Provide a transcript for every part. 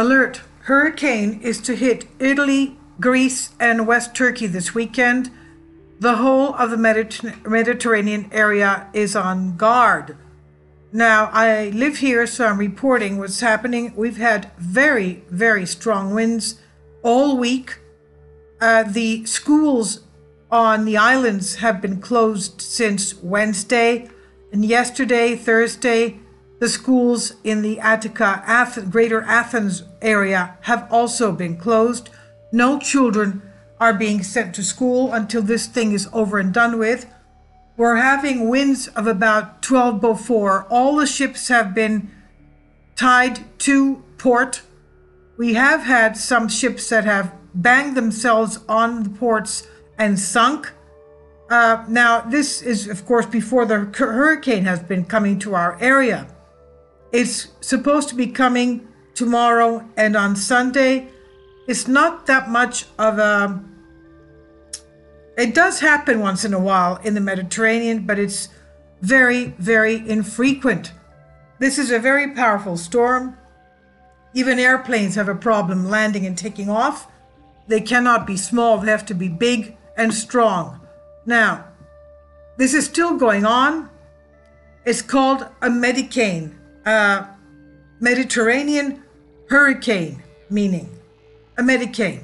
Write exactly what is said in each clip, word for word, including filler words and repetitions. Alert! Hurricane is to hit Italy, Greece, and West Turkey this weekend. The whole of the Mediterranean area is on guard. Now, I live here, so I'm reporting what's happening. We've had very, very strong winds all week. Uh, the schools on the islands have been closed since Wednesday. And yesterday, Thursday, the schools in the Attica, Ath- Greater Athens area have also been closed. No children are being sent to school until this thing is over and done with. We're having winds of about twelve Beaufort. All the ships have been tied to port. We have had some ships that have banged themselves on the ports and sunk. Uh, now, this is, of course, before the hurricane has been coming to our area. It's supposed to be coming tomorrow and on Sunday. It's not that much of a... It does happen once in a while in the Mediterranean, but it's very, very infrequent. This is a very powerful storm. Even airplanes have a problem landing and taking off. They cannot be small, they have to be big and strong. Now, this is still going on. It's called a Medicane, uh, Mediterranean hurricane, meaning a Medicane.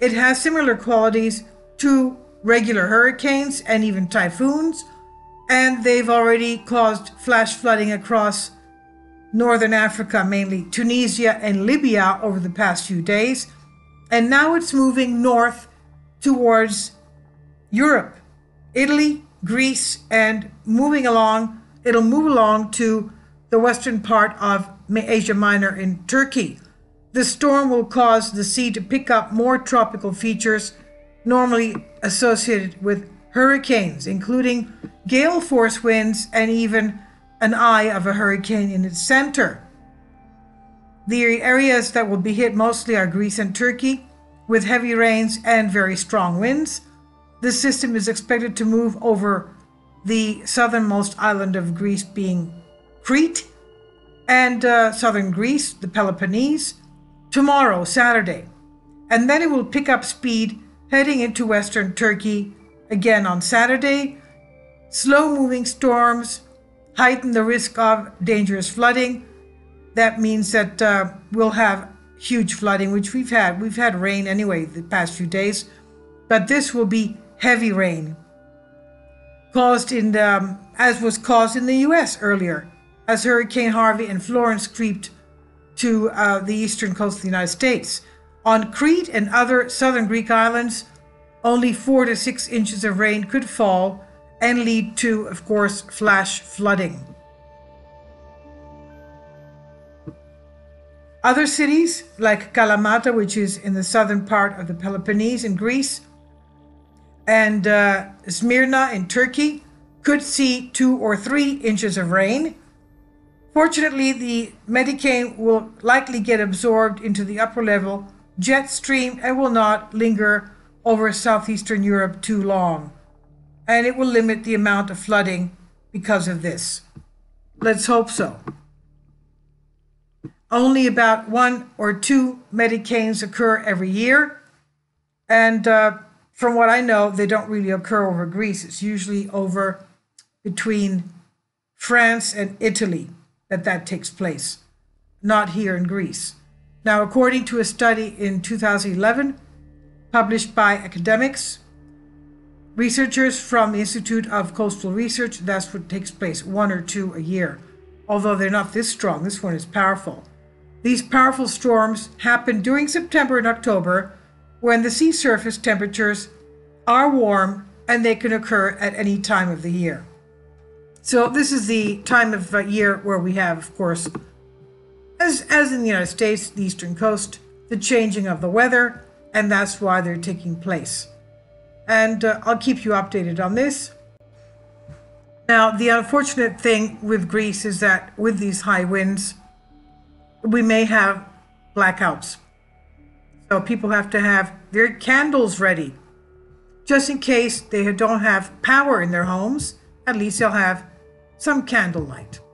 It has similar qualities to regular hurricanes and even typhoons, and they've already caused flash flooding across northern Africa, mainly Tunisia and Libya, over the past few days, and now it's moving north towards Europe, Italy, Greece, and moving along, it'll move along to the western part of Asia Minor in Turkey. The storm will cause the sea to pick up more tropical features normally associated with hurricanes, including gale force winds and even an eye of a hurricane in its center. The areas that will be hit mostly are Greece and Turkey, with heavy rains and very strong winds. This system is expected to move over the southernmost island of Greece, being Crete, and uh, southern Greece, the Peloponnese, tomorrow, Saturday. And then it will pick up speed heading into western Turkey again on Saturday. Slow-moving storms heighten the risk of dangerous flooding. That means that uh, we'll have huge flooding, which we've had. We've had rain anyway the past few days, but this will be heavy rain, caused in the, um, as was caused in the U S earlier, as Hurricane Harvey and Florence creeped to uh, the eastern coast of the United States. On Crete and other southern Greek islands, only four to six inches of rain could fall and lead to, of course, flash flooding. Other cities, like Kalamata, which is in the southern part of the Peloponnese in Greece, and uh, Smyrna in Turkey, could see two or three inches of rain. Fortunately, the Medicane will likely get absorbed into the upper level jet stream and will not linger over southeastern Europe too long, and it will limit the amount of flooding because of this. Let's hope so. Only about one or two Medicanes occur every year, and uh, from what I know, they don't really occur over Greece. It's usually over between France and Italy that that takes place, not here in Greece. Now, according to a study in two thousand eleven, published by academics, researchers from the Institute of Coastal Research, that's what takes place, one or two a year. Although they're not this strong, this one is powerful. These powerful storms happen during September and October, when the sea surface temperatures are warm, and they can occur at any time of the year. So this is the time of year where we have, of course, As, as in the United States, the eastern coast, the changing of the weather, and that's why they're taking place. And uh, I'll keep you updated on this. Now, the unfortunate thing with Greece is that with these high winds, we may have blackouts. So people have to have their candles ready, just in case they don't have power in their homes. At least they'll have some candlelight.